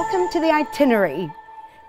Welcome to The Itinerary.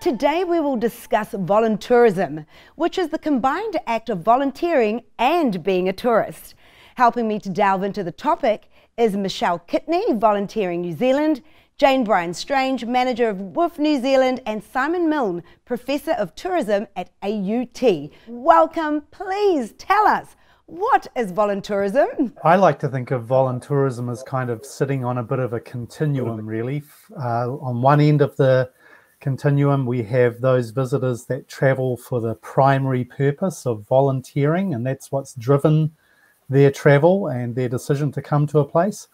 Today we will discuss voluntourism, which is the combined act of volunteering and being a tourist. Helping me to delve into the topic is Michelle Kitney, Volunteering New Zealand, Jane Bryan-Strange, Manager of WWOOF New Zealand, and Simon Milne, Professor of Tourism at AUT. Welcome. Please tell us, what is voluntourism? I like to think of voluntourism as kind of sitting on a bit of a continuum, really. On one end of the continuum, we have those visitors that travel for the primary purpose of volunteering, and that's what's driven their travel and their decision to come to a place.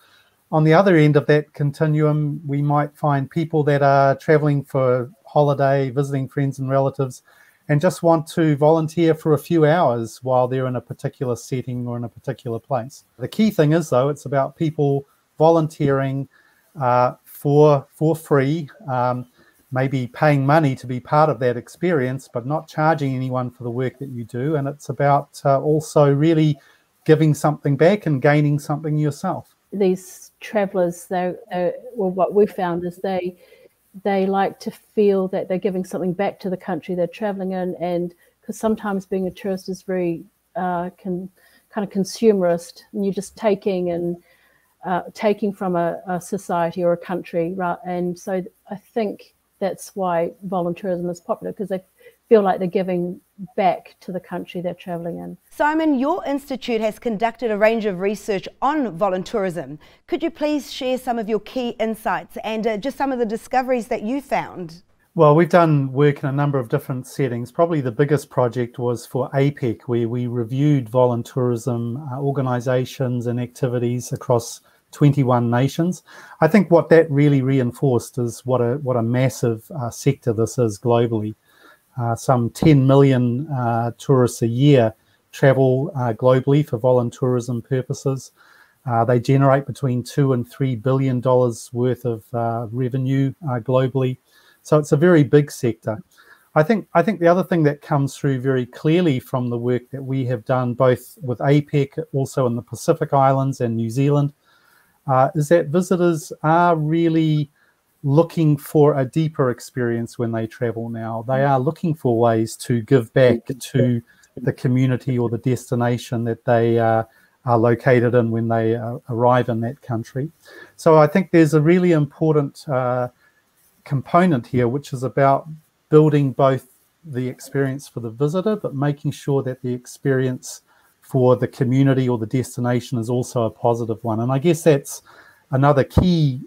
On the other end of that continuum, we might find people that are traveling for holiday, visiting friends and relatives, and just want to volunteer for a few hours while they're in a particular setting or in a particular place. The key thing is, though, it's about people volunteering for free, maybe paying money to be part of that experience, but not charging anyone for the work that you do. And it's about also really giving something back and gaining something yourself. These travellers, what we found is they like to feel that they're giving something back to the country they're traveling in, and because sometimes being a tourist is very kind of consumerist, and you're just taking and taking from a society or a country, right? And so I think that's why volunteerism is popular, because they feel like they're giving back to the country they're travelling in. Simon, your institute has conducted a range of research on voluntourism. Could you please share some of your key insights and just some of the discoveries that you found? Well, we've done work in a number of different settings. Probably the biggest project was for APEC, where we reviewed voluntourism organisations and activities across 21 nations. I think what that really reinforced is what a massive sector this is globally. Some 10 million tourists a year travel globally for voluntourism purposes. They generate between $2 and $3 billion worth of revenue globally. So it's a very big sector. I think the other thing that comes through very clearly from the work that we have done, both with APEC, also in the Pacific Islands and New Zealand, is that visitors are really looking for a deeper experience when they travel now. They are looking for ways to give back to the community or the destination that they are located in when they arrive in that country. So I think there's a really important component here, which is about building both the experience for the visitor, but making sure that the experience for the community or the destination is also a positive one. And I guess that's another key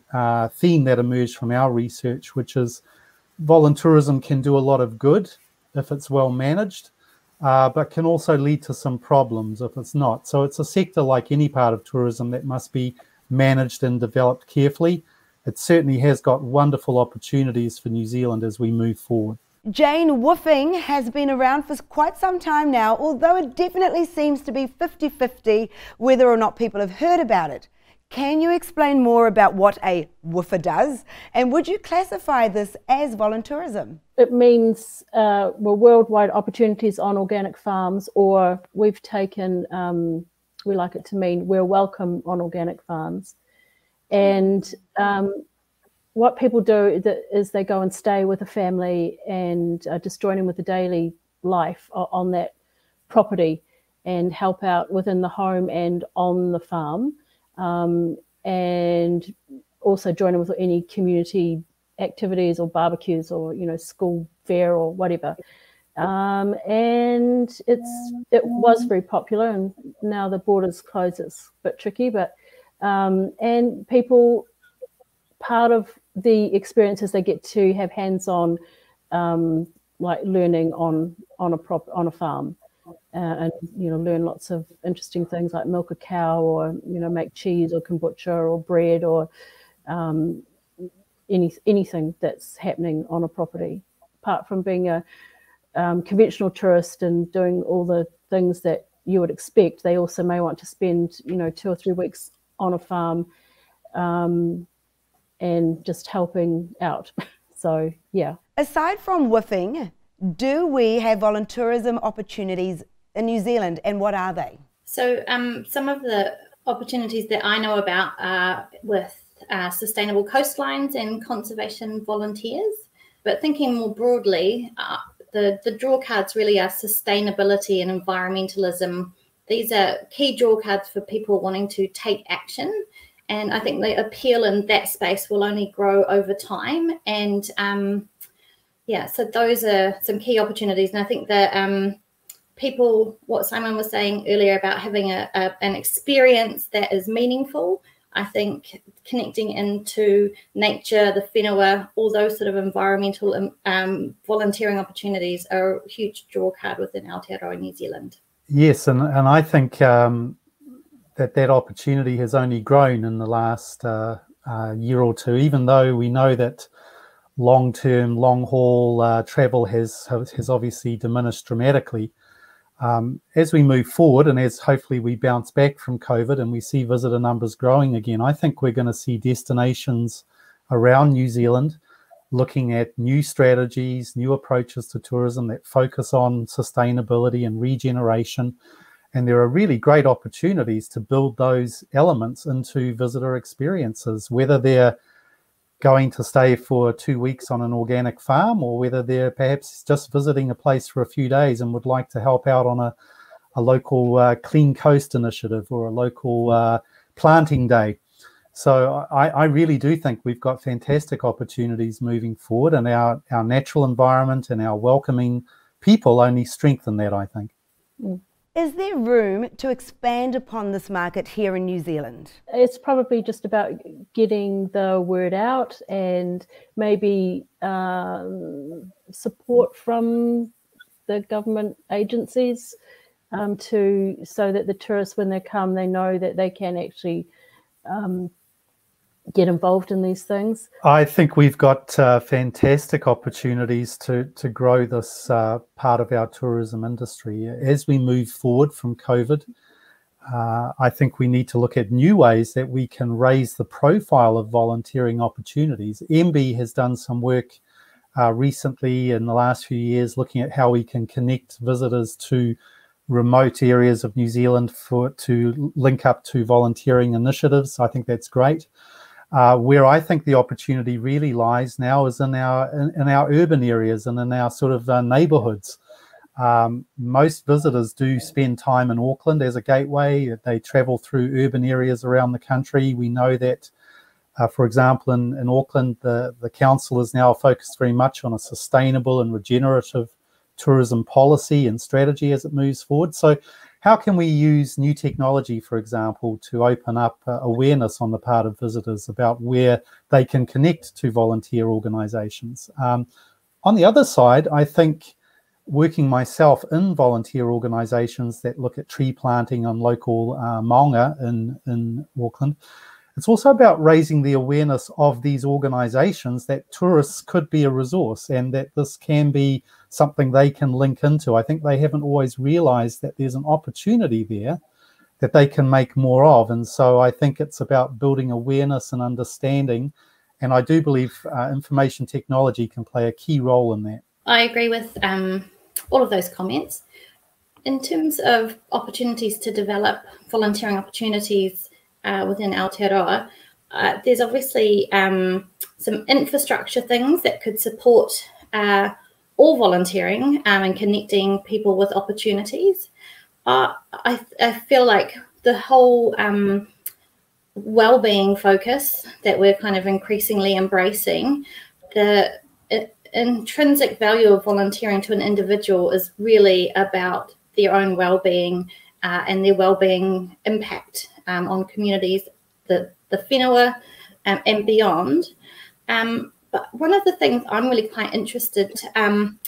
theme that emerged from our research, which is voluntourism can do a lot of good if it's well managed, but can also lead to some problems if it's not. So it's a sector like any part of tourism that must be managed and developed carefully. It certainly has got wonderful opportunities for New Zealand as we move forward. Jane, woofing has been around for quite some time now, although it definitely seems to be 50-50 whether or not people have heard about it. Can you explain more about what a woofer does, and would you classify this as voluntourism? It means worldwide opportunities on organic farms, or we've taken, we like it to mean we're welcome on organic farms. And what people do is they go and stay with a family and just join in with the daily life on that property and help out within the home and on the farm. And also join in with any community activities or barbecues or, you know, school fair or whatever. And it was very popular, and now the borders closed, it's a bit tricky, but and people, part of the experiences, they get to have hands-on like learning on a farm. And, you know, learn lots of interesting things like milk a cow, or, you know, make cheese or kombucha or bread, or anything that's happening on a property, apart from being a conventional tourist and doing all the things that you would expect. They also may want to spend, you know, 2 or 3 weeks on a farm and just helping out. So, yeah. Aside from woofing, do we have voluntourism opportunities in New Zealand, and what are they? So some of the opportunities that I know about are with sustainable coastlines and conservation volunteers. But thinking more broadly, the drawcards really are sustainability and environmentalism. These are key drawcards for people wanting to take action. And I think the appeal in that space will only grow over time. And yeah, so those are some key opportunities. And I think that people, what Simon was saying earlier about having an experience that is meaningful, I think connecting into nature, the whenua, all those sort of environmental volunteering opportunities are a huge drawcard within Aotearoa New Zealand. Yes, and I think that opportunity has only grown in the last year or two, even though we know that long-term, long-haul travel has obviously diminished dramatically. As we move forward and as hopefully we bounce back from COVID and we see visitor numbers growing again, I think we're going to see destinations around New Zealand looking at new strategies, new approaches to tourism that focus on sustainability and regeneration. And there are really great opportunities to build those elements into visitor experiences, whether they're going to stay for 2 weeks on an organic farm or whether they're perhaps just visiting a place for a few days and would like to help out on a local clean coast initiative or a local planting day. So I really do think we've got fantastic opportunities moving forward, and our natural environment and our welcoming people only strengthen that, I think. Mm. Is there room to expand upon this market here in New Zealand? It's probably just about getting the word out and maybe support from the government agencies so that the tourists, when they come, they know that they can actually get involved in these things. I think we've got fantastic opportunities to grow this part of our tourism industry. As we move forward from COVID, I think we need to look at new ways that we can raise the profile of volunteering opportunities. MB has done some work recently in the last few years looking at how we can connect visitors to remote areas of New Zealand to link up to volunteering initiatives. I think that's great. Where I think the opportunity really lies now is in our urban areas and in our sort of neighbourhoods. Most visitors do spend time in Auckland as a gateway. They travel through urban areas around the country. We know that, for example, in Auckland, the council is now focused very much on a sustainable and regenerative tourism policy and strategy as it moves forward. So how can we use new technology, for example, to open up awareness on the part of visitors about where they can connect to volunteer organisations? On the other side, I think working myself in volunteer organisations that look at tree planting on local maunga in Auckland, it's also about raising the awareness of these organisations that tourists could be a resource and that this can be something they can link into. I think they haven't always realised that there's an opportunity there that they can make more of. And so I think it's about building awareness and understanding. And I do believe information technology can play a key role in that. I agree with all of those comments. In terms of opportunities to develop volunteering opportunities within Aotearoa, there's obviously some infrastructure things that could support all volunteering and connecting people with opportunities. I feel like the whole well-being focus that we're kind of increasingly embracing, the intrinsic value of volunteering to an individual is really about their own well-being and their well-being impact on communities, the whenua and beyond. But one of the things I'm really quite interested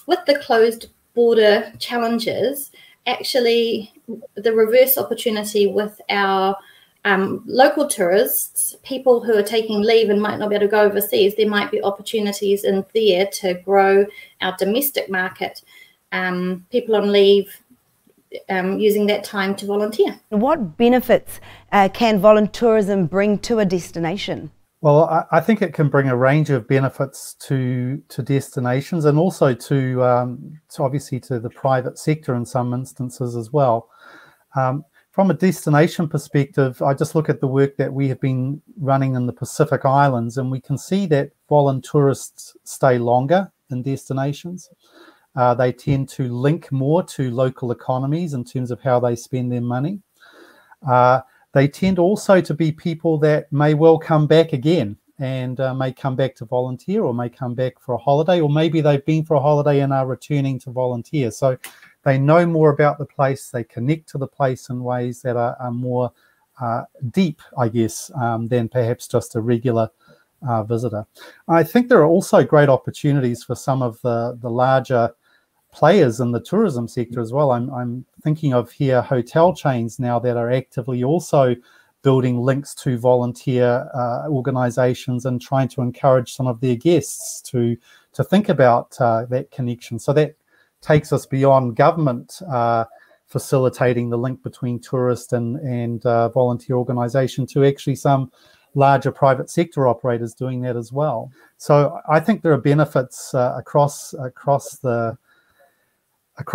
with the closed border challenges, actually the reverse opportunity with our local tourists, people who are taking leave and might not be able to go overseas, there might be opportunities in there to grow our domestic market, people on leave, using that time to volunteer. What benefits can voluntourism bring to a destination? Well, I think it can bring a range of benefits to destinations and also to obviously to the private sector in some instances as well. From a destination perspective, I just look at the work that we have been running in the Pacific Islands, and we can see that voluntourists stay longer in destinations. They tend to link more to local economies in terms of how they spend their money. They tend also to be people that may well come back again and may come back to volunteer, or may come back for a holiday, or maybe they've been for a holiday and are returning to volunteer. So they know more about the place, they connect to the place in ways that are more deep, I guess, than perhaps just a regular visitor. I think there are also great opportunities for some of the larger players in the tourism sector as well. I'm thinking of here hotel chains now that are actively also building links to volunteer organisations and trying to encourage some of their guests to think about that connection. So that takes us beyond government facilitating the link between tourist and volunteer organisation to actually some larger private sector operators doing that as well. So I think there are benefits across the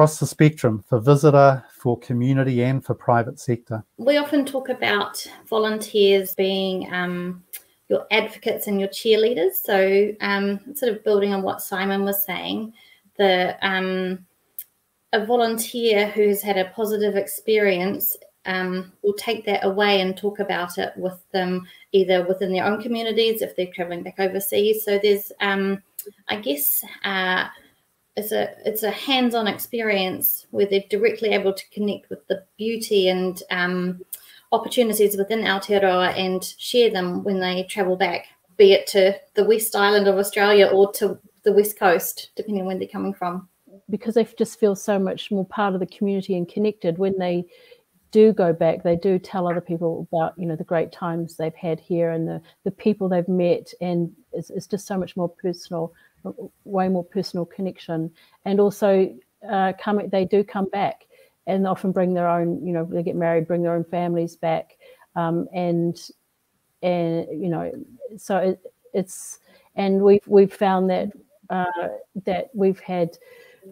spectrum, for visitor, for community, and for private sector. We often talk about volunteers being your advocates and your cheerleaders. So sort of building on what Simon was saying, a volunteer who has had a positive experience will take that away and talk about it with them, either within their own communities if they're traveling back overseas. So there's, I guess, it's a hands-on experience where they're directly able to connect with the beauty and opportunities within Aotearoa and share them when they travel back, be it to the West Island of Australia or to the West Coast, depending on where they're coming from. Because they just feel so much more part of the community and connected. When they do go back, they do tell other people about, you know, the great times they've had here and the people they've met, and it's just so much more personal, way more personal connection. And also they do come back and often bring their own, you know, they get married, bring their own families back, and you know, so it's and we've found that that we've had,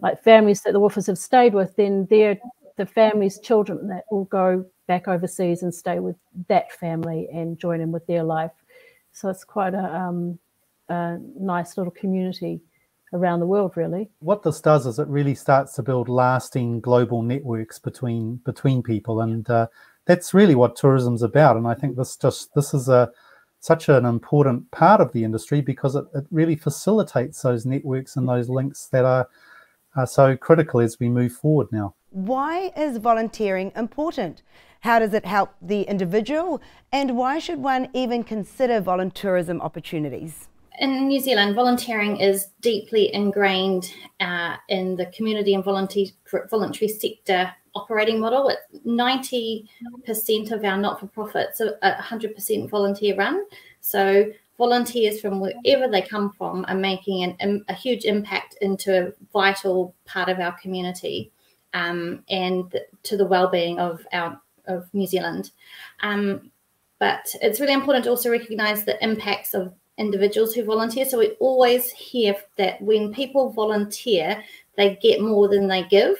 like, families that the WWOOFers have stayed with, then they're the family's children that will go back overseas and stay with that family and join in with their life. So it's quite a nice little community around the world, really. What this does is it really starts to build lasting global networks between people, and that's really what tourism's about. And I think this is such an important part of the industry, because it really facilitates those networks and those links that are so critical as we move forward now. Why is volunteering important? How does it help the individual? And why should one even consider volunteerism opportunities? In New Zealand, volunteering is deeply ingrained in the community and voluntary sector operating model. 90% of our not-for-profits are 100% volunteer-run. So volunteers from wherever they come from are making a huge impact into a vital part of our community. And to the well-being of New Zealand. But it's really important to also recognise the impacts of individuals who volunteer. So we always hear that when people volunteer, they get more than they give.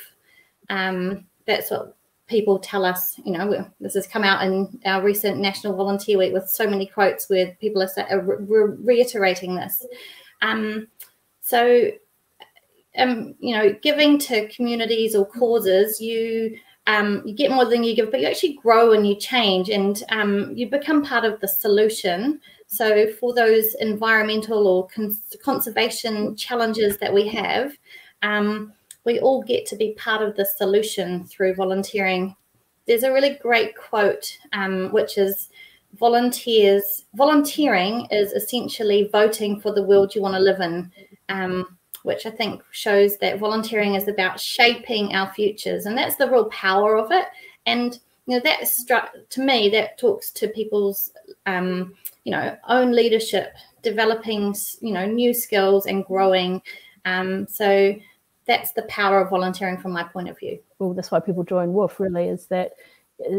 That's what people tell us. You know, this has come out in our recent National Volunteer Week with so many quotes where people are reiterating this. You know, giving to communities or causes, you get more than you give, but you actually grow and you change, and you become part of the solution. So for those environmental or conservation challenges that we have, we all get to be part of the solution through volunteering. There's a really great quote, which is, volunteering is essentially voting for the world you want to live in. Which I think shows that volunteering is about shaping our futures, and that's the real power of it. And you know, that struck to me, that talks to people's you know, own leadership, developing, you know, new skills and growing. So that's the power of volunteering from my point of view. Well, that's why people join WWOOF, really, is that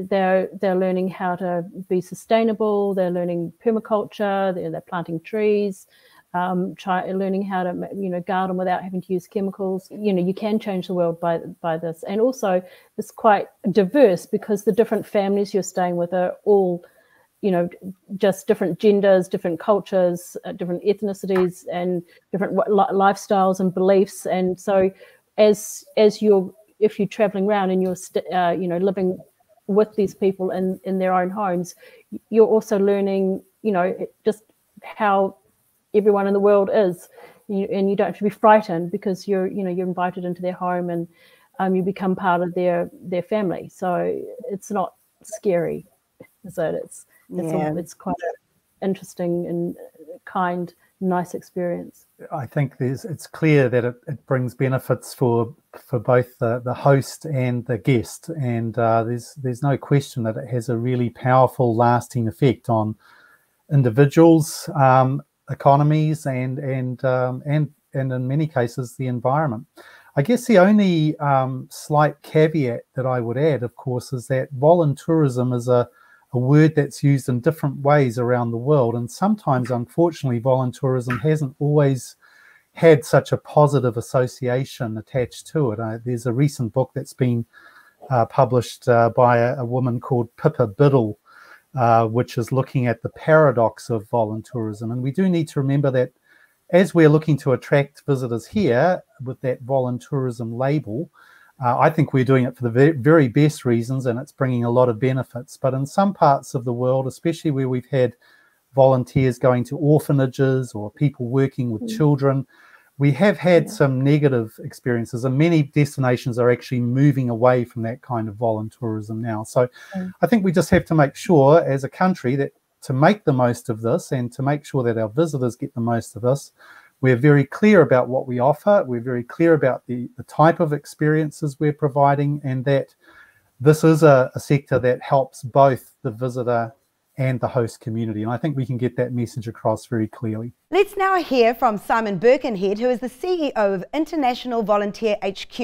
they're learning how to be sustainable, they're learning permaculture, they're planting trees. learning how to, garden without having to use chemicals. You can change the world by this. And also it's quite diverse because the different families you're staying with are all, just different genders, different cultures, different ethnicities and different lifestyles and beliefs. And so as you're, if you're traveling around and you're, living with these people in their own homes, you're also learning, just how everyone in the world is, and you don't have to be frightened because you're invited into their home and you become part of their family. So it's not scary. So it's quite an interesting and kind, nice experience. I think it's clear that it brings benefits for both the host and the guest, and there's no question that it has a really powerful, lasting effect on individuals, economies, and in many cases the environment. I guess the only slight caveat that I would add, of course, is that voluntourism is a word that's used in different ways around the world, and sometimes, unfortunately, voluntourism hasn't always had such a positive association attached to it. There's a recent book that's been published by a woman called Pippa Biddle, which is looking at the paradox of voluntourism. And we do need to remember that as we're looking to attract visitors here with that voluntourism label, I think we're doing it for the very best reasons, and it's bringing a lot of benefits. But in some parts of the world, especially where we've had volunteers going to orphanages or people working with children, we have had some negative experiences, and many destinations are actually moving away from that kind of voluntourism now. So I think we just have to make sure as a country that to make the most of this and to make sure that our visitors get the most of this, we're very clear about what we offer, we're very clear about the type of experiences we're providing, and that this is a sector that helps both the visitor and the host community. And I think we can get that message across very clearly. Let's now hear from Simon Birkenhead, who is the CEO of International Volunteer HQ,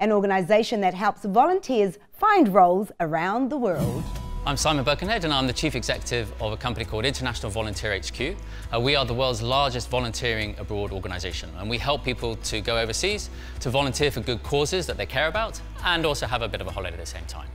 an organisation that helps volunteers find roles around the world. I'm Simon Birkenhead, and I'm the Chief Executive of a company called International Volunteer HQ. We are the world's largest volunteering abroad organisation, and we help people to go overseas to volunteer for good causes that they care about and also have a bit of a holiday at the same time.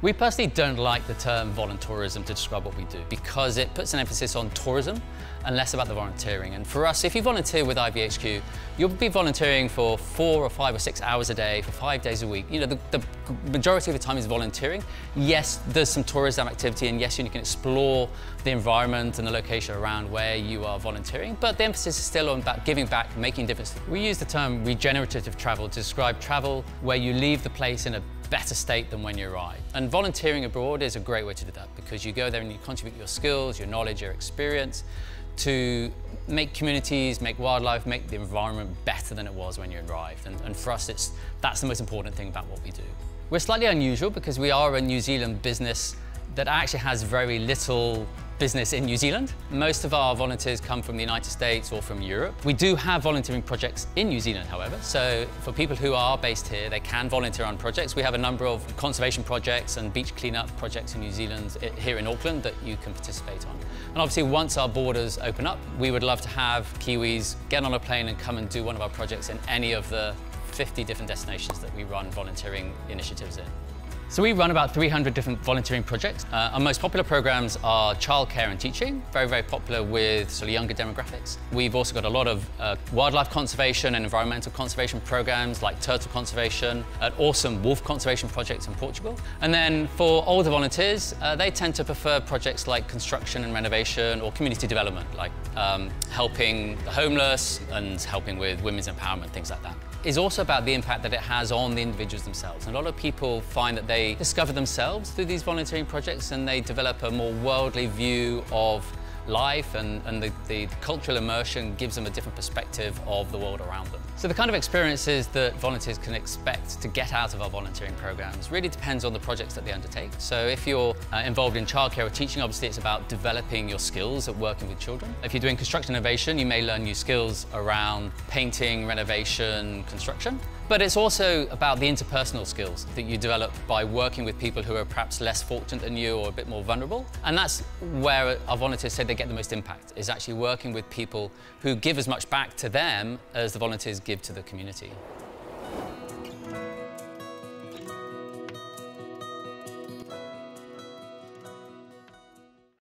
We personally don't like the term voluntourism to describe what we do because it puts an emphasis on tourism and less about the volunteering. And for us, if you volunteer with IVHQ, you'll be volunteering for 4 or 5 or 6 hours a day for 5 days a week. The majority of the time is volunteering. Yes, there's some tourism activity, and yes, you can explore the environment and the location around where you are volunteering, but the emphasis is still on about giving back, making a difference. We use the term regenerative travel to describe travel where you leave the place in a better state than when you arrive. And volunteering abroad is a great way to do that because you go there and you contribute your skills, your knowledge, your experience to make communities, make wildlife, make the environment better than it was when you arrived. And for us, that's the most important thing about what we do. We're slightly unusual because we are a New Zealand business that actually has very little business in New Zealand. Most of our volunteers come from the United States or from Europe. We do have volunteering projects in New Zealand, however, so for people who are based here, they can volunteer on projects. We have a number of conservation projects and beach cleanup projects in New Zealand, here in Auckland, that you can participate on. And obviously, once our borders open up, we would love to have Kiwis get on a plane and come and do one of our projects in any of the 50 different destinations that we run volunteering initiatives in. So we run about 300 different volunteering projects. Our most popular programs are childcare and teaching, very, very popular with sort of younger demographics. We've also got a lot of wildlife conservation and environmental conservation programs like turtle conservation, an awesome wolf conservation project in Portugal. And then for older volunteers, they tend to prefer projects like construction and renovation or community development, like helping the homeless and helping with women's empowerment, things like that. It's also about the impact that it has on the individuals themselves. And a lot of people find that they discover themselves through these volunteering projects and they develop a more worldly view of life, and the cultural immersion gives them a different perspective of the world around them. So the kind of experiences that volunteers can expect to get out of our volunteering programs really depends on the projects that they undertake. So if you're involved in childcare or teaching, obviously it's about developing your skills at working with children. If you're doing construction innovation, you may learn new skills around painting, renovation, construction. But it's also about the interpersonal skills that you develop by working with people who are perhaps less fortunate than you or a bit more vulnerable. And that's where our volunteers say they get the most impact, is actually working with people who give as much back to them as the volunteers give to the community.